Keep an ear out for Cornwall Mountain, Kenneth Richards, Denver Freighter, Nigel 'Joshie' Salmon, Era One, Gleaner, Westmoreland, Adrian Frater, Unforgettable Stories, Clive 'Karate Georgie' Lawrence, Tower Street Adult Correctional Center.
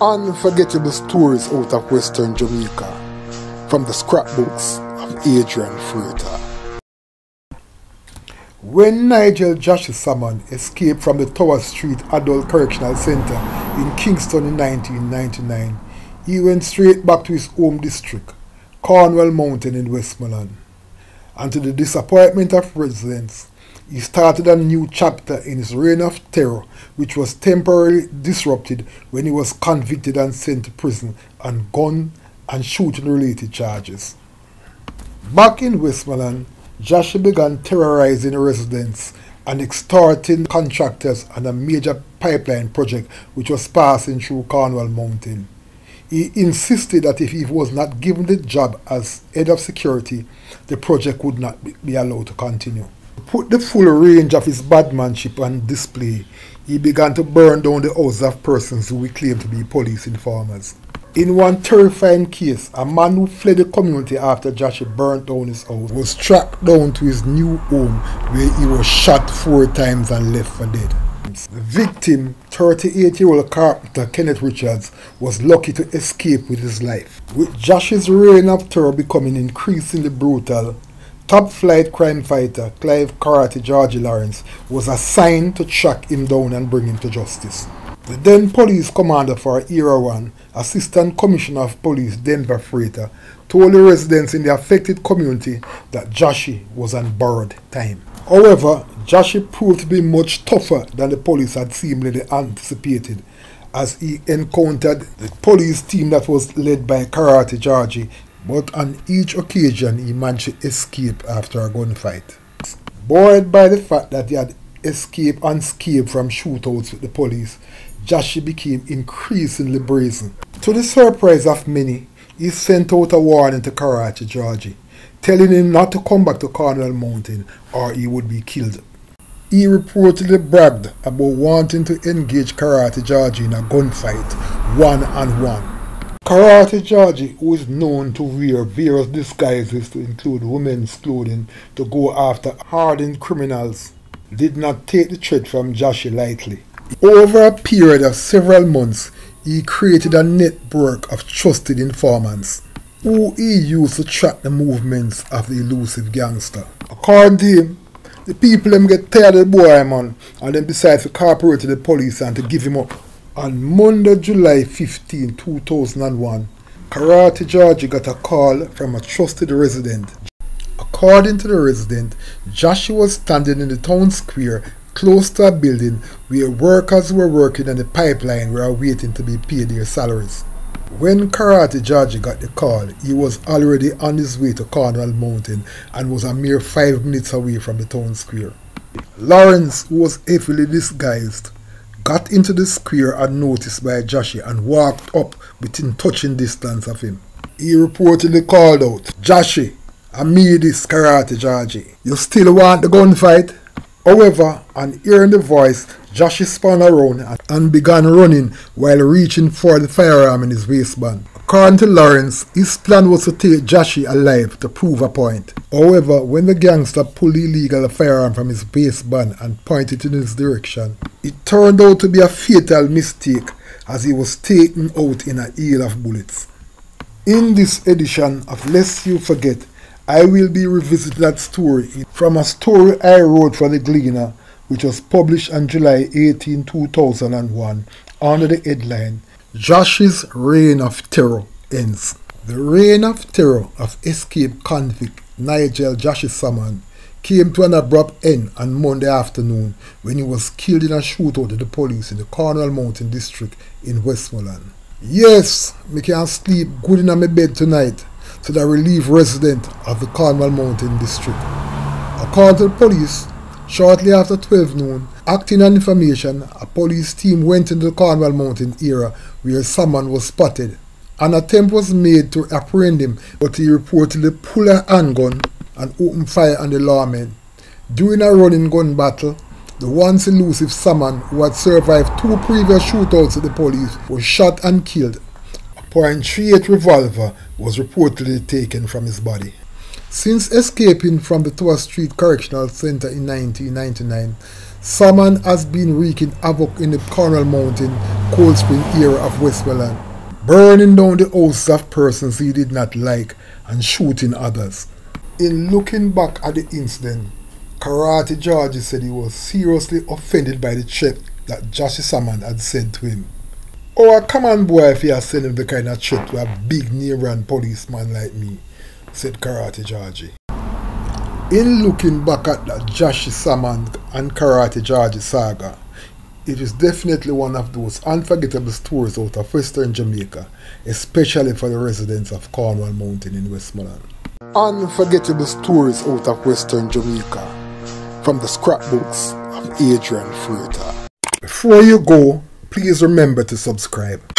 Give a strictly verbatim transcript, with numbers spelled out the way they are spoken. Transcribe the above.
Unforgettable stories out of Western Jamaica, from the scrapbooks of Adrian Frater. When Nigel 'Joshie' Salmon escaped from the Tower Street Adult Correctional Center in Kingston in nineteen ninety-nine, he went straight back to his home district, Cornwall Mountain in Westmoreland. And to the disappointment of residents, he started a new chapter in his reign of terror, which was temporarily disrupted when he was convicted and sent to prison on gun and shooting-related charges. Back in Westmoreland, 'Joshie' began terrorizing residents and extorting contractors on a major pipeline project which was passing through Cornwall Mountain. He insisted that if he was not given the job as head of security, the project would not be allowed to continue. Put the full range of his badmanship on display, he began to burn down the houses of persons who he claimed to be police informers. In one terrifying case, a man who fled the community after 'Joshie' burnt down his house was tracked down to his new home, where he was shot four times and left for dead. The victim, thirty-eight-year-old carpenter Kenneth Richards, was lucky to escape with his life. With 'Joshie's reign of terror becoming increasingly brutal, top-flight crime fighter Clive 'Karate Georgie' Lawrence was assigned to track him down and bring him to justice. The then police commander for Era One, Assistant Commissioner of Police Denver Freighter, told the residents in the affected community that 'Joshie' was on borrowed time. However, 'Joshie' proved to be much tougher than the police had seemingly anticipated, as he encountered the police team that was led by Karate Georgie, but on each occasion he managed to escape after a gunfight. Buoyed by the fact that he had escaped unscathed from shootouts with the police, 'Joshie' became increasingly brazen. To the surprise of many, he sent out a warning to Karate Georgie, telling him not to come back to Cornwall Mountain or he would be killed. He reportedly bragged about wanting to engage Karate Georgie in a gunfight, one-on-one. Karate Georgie, who is known to wear various disguises to include women's clothing to go after hardened criminals, did not take the threat from 'Joshie' lightly. Over a period of several months, he created a network of trusted informants, who he used to track the movements of the elusive gangster. According to him, the people them get tired of the boy, man, and then decide to cooperate with the police and to give him up. On Monday, July fifteenth two thousand one, Karate Georgie got a call from a trusted resident. According to the resident, 'Joshie' was standing in the town square close to a building where workers who were working on the pipeline were waiting to be paid their salaries. When Karate Georgie got the call, he was already on his way to Cornwall Mountain and was a mere five minutes away from the town square. Lawrence, who was heavily disguised, got into the square unnoticed by 'Joshie' and walked up within touching distance of him. He reportedly called out, 'Joshie, I made this Karate Georgie. You still want the gunfight?' However, on hearing the voice, 'Joshie' spun around and began running while reaching for the firearm in his waistband. According to Lawrence, his plan was to take 'Joshie' alive to prove a point. However, when the gangster pulled the illegal firearm from his waistband and pointed in his direction, it turned out to be a fatal mistake, as he was taken out in a hail of bullets. In this edition of Lest You Forget, I will be revisiting that story from a story I wrote for the Gleaner, which was published on July eighteenth two thousand one, under the headline, 'Joshie's Reign of Terror Ends.' The reign of terror of escaped convict Nigel 'Joshie' Salmon came to an abrupt end on Monday afternoon when he was killed in a shootout with the police in the Cornwall Mountain district in Westmoreland. Yes, me can sleep good in my bed tonight, to the relief resident of the Cornwall Mountain district. According to the police, shortly after twelve noon, acting on information, a police team went into the Cornwall Mountain area where Salmon was spotted. An attempt was made to apprehend him, but he reportedly pulled a handgun and opened fire on the lawmen. During a running gun battle, the once elusive Salmon, who had survived two previous shootouts with the police, was shot and killed. point three eight revolver was reportedly taken from his body. Since escaping from the Tower Street Correctional Center in nineteen ninety-nine, Salmon has been wreaking havoc in the Cornwall Mountain, Cold Spring area of Westmoreland, burning down the houses of persons he did not like and shooting others. In looking back at the incident, Karate Georgie said he was seriously offended by the threat that 'Joshie' Salmon had said to him. Oh, a common boy if he had sent him the kind of threat to a big near-run policeman like me, said Karate Georgie. In looking back at the 'Joshie' Salmon and Karate Georgie saga, it is definitely one of those unforgettable stories out of Western Jamaica, especially for the residents of Cornwall Mountain in Westmoreland. Unforgettable stories out of Western Jamaica, from the scrapbooks of Adrian Frater. Before you go, please remember to subscribe.